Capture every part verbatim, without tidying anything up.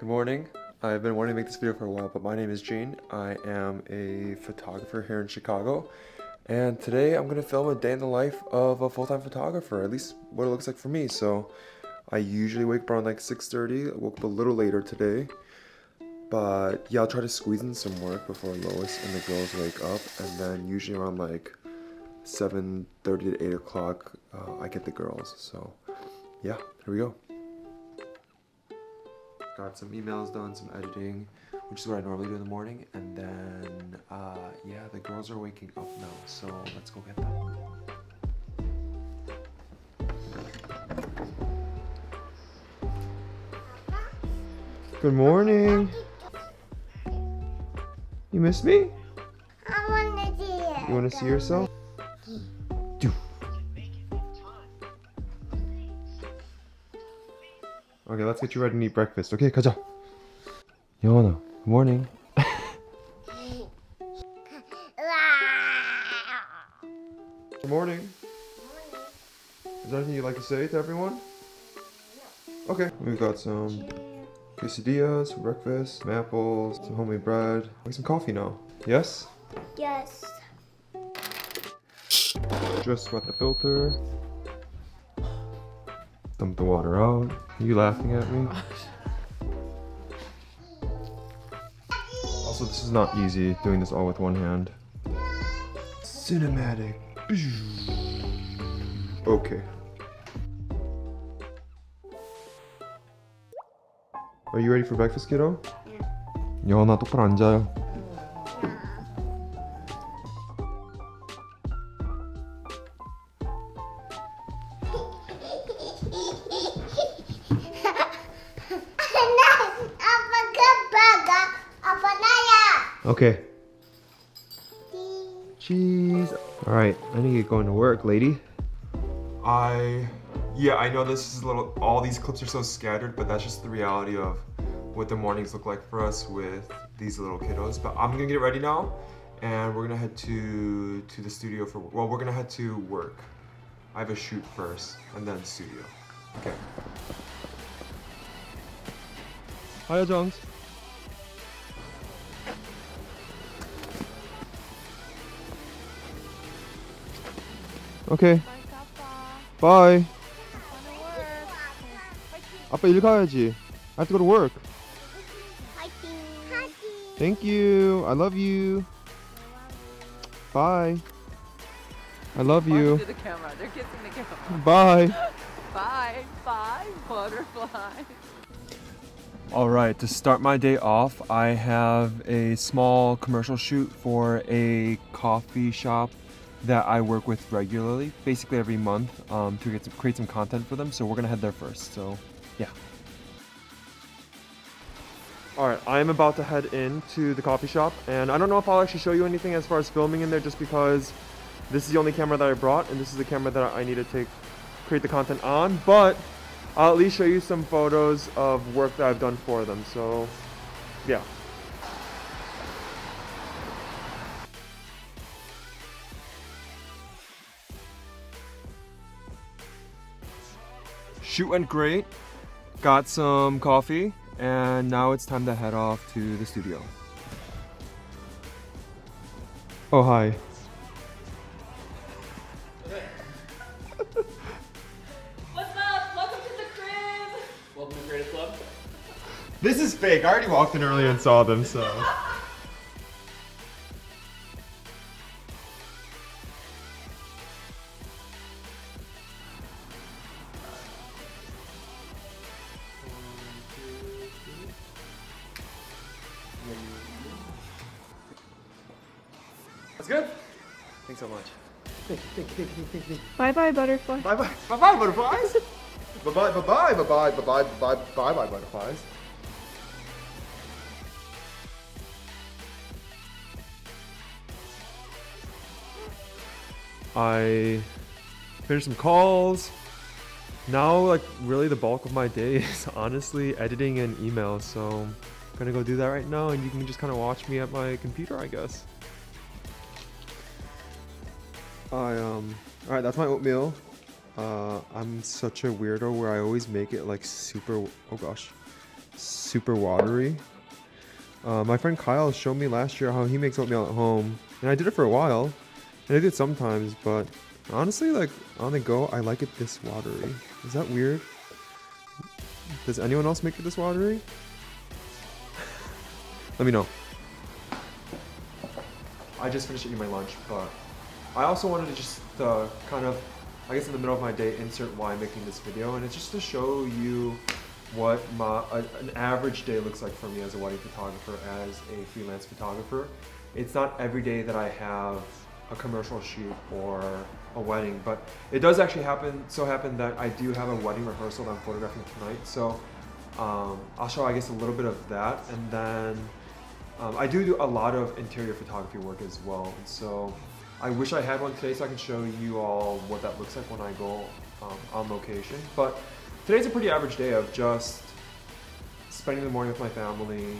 Good morning. I've been wanting to make this video for a while, but my name is Gene. I am a photographer here in Chicago, and today I'm gonna film a day in the life of a full-time photographer, at least what it looks like for me. So I usually wake up around like six thirty. I woke up a little later today, but yeah, I'll try to squeeze in some work before Lois and the girls wake up, and then usually around like seven thirty to eight o'clock, uh, I get the girls. So yeah, here we go. Got some emails done, some editing, which is what I normally do in the morning, and then uh, yeah, the girls are waking up now, so let's go get them. Good morning. You miss me? I want to see you. You want to see yourself? Okay, let's get you ready to eat breakfast. Okay, Kaja. Yona, good morning. Good morning. Is there anything you'd like to say to everyone? Okay, we've got some quesadillas, some breakfast, some apples, some homemade bread. Make some coffee now. Yes? Yes. Just wet the filter. Dump the water out. Are you laughing at me? Also, this is not easy, doing this all with one hand. Cinematic. Okay. Are you ready for breakfast, kiddo? Yeah. Yona, 똑바로 앉아요. Okay. Cheese. All right, I need to get going to work, lady. I, yeah, I know this is a little, all these clips are so scattered, but that's just the reality of what the mornings look like for us with these little kiddos. But I'm gonna get ready now, and we're gonna head to, to the studio for, well, we're gonna head to work. I have a shoot first, and then studio. Okay. Hiya, Jones. Okay. Bye. Bye. 아빠 일 가야지. I have to go to work. Thank you. I love you. Bye. I love you. The camera. They're kissing the camera. Bye. Bye. Bye. Butterfly. All right. To start my day off, I have a small commercial shoot for a coffee shop that I work with regularly, basically every month, um, to get some, create some content for them. So we're gonna head there first, so yeah. All right, I'm about to head into the coffee shop, and I don't know if I'll actually show you anything as far as filming in there, just because this is the only camera that I brought, and this is the camera that I need to take, create the content on, but I'll at least show you some photos of work that I've done for them, so yeah. Shoot went great, got some coffee, and now it's time to head off to the studio. Oh, hi. What's up? Welcome to the crib! Welcome to Creative Club. This is fake. I already walked in earlier and saw them, so. That's good. Thanks so much. Thank you, thank you, thank you, thank you. Bye bye, butterfly. Bye bye, bye bye, butterflies. Bye bye, bye bye, bye bye, bye bye, bye bye, bye, butterflies. I finished some calls. Now, like, really, the bulk of my day is honestly editing and email. So I'm gonna go do that right now, and you can just kind of watch me at my computer, I guess. I, um, alright, that's my oatmeal. Uh, I'm such a weirdo where I always make it like super, oh gosh, super watery. Uh, my friend Kyle showed me last year how he makes oatmeal at home, and I did it for a while, and I did sometimes, but honestly, like, on the go, I like it this watery. Is that weird? Does anyone else make it this watery? Let me know. I just finished eating my lunch, but I also wanted to just uh, kind of, I guess in the middle of my day, insert why I'm making this video, and it's just to show you what my uh, an average day looks like for me as a wedding photographer, as a freelance photographer. It's not every day that I have a commercial shoot or a wedding, but it does actually happen, so happen that I do have a wedding rehearsal that I'm photographing tonight, so um, I'll show, I guess, a little bit of that, and then um, I do do a lot of interior photography work as well, and so I wish I had one today so I can show you all what that looks like when I go um, on location, but today's a pretty average day of just spending the morning with my family,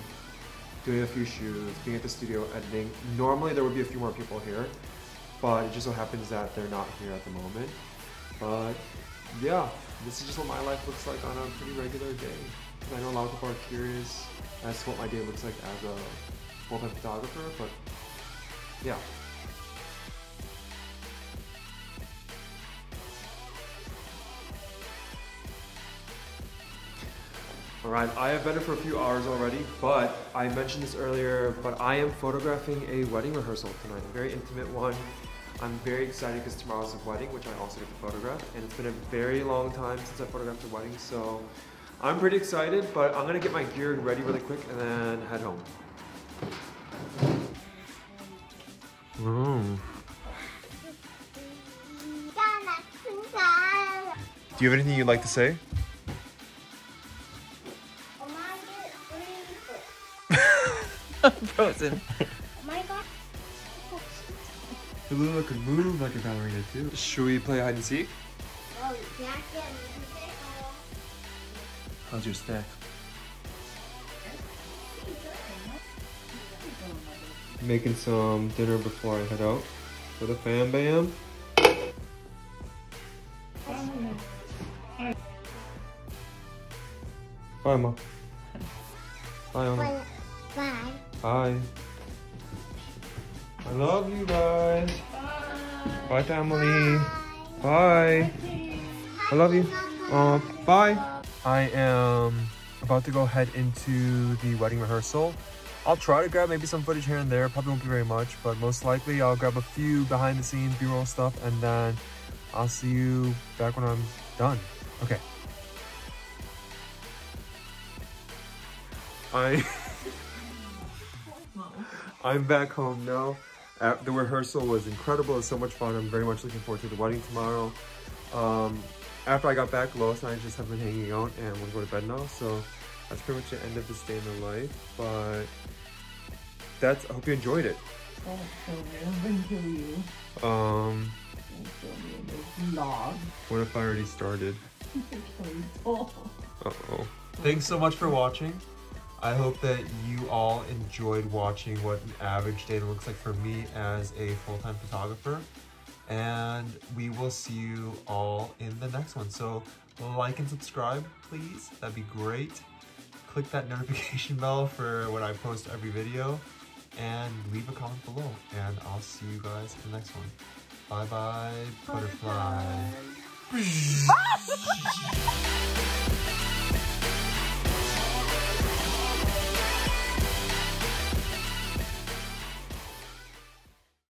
doing a few shoots, being at the studio, editing. Normally there would be a few more people here, but it just so happens that they're not here at the moment. But yeah, this is just what my life looks like on a pretty regular day. And I know a lot of people are curious as to what my day looks like as a full-time photographer, but yeah. Alright, I have been here for a few hours already, but I mentioned this earlier, but I am photographing a wedding rehearsal tonight, a very intimate one. I'm very excited because tomorrow's a wedding, which I also get to photograph, and it's been a very long time since I photographed a wedding, so I'm pretty excited, but I'm going to get my gear ready really quick and then head home. Mm. Do you have anything you'd like to say? Frozen. Oh my god. Aluna could move like a ballerina too. Should we play hide and seek? Oh, yeah. How's your stack? Making some dinner before I head out for the fam bam. Bye, Mom. Bye, Mom. Bye. Bye. I love you guys. Bye. Bye, family. Bye. Bye. I love you. Uh, bye. I am about to go head into the wedding rehearsal. I'll try to grab maybe some footage here and there. Probably won't be very much, but most likely I'll grab a few behind the scenes B-roll stuff, and then I'll see you back when I'm done. Okay. I... I'm back home now. The rehearsal was incredible. It was so much fun. I'm very much looking forward to the wedding tomorrow. Um, after I got back, Lois and I just have been hanging out, and we'll go to bed now. So that's pretty much the end of this day in the life. But that's. I hope you enjoyed it. Oh, so good. Thank you. Um. Vlog. What if I already started? Oh. Uh oh. Thanks so much for watching. I hope that you all enjoyed watching what an average day looks like for me as a full-time photographer. And we will see you all in the next one. So like and subscribe, please. That'd be great. Click that notification bell for when I post every video. And leave a comment below. And I'll see you guys in the next one. Bye-bye, butterfly.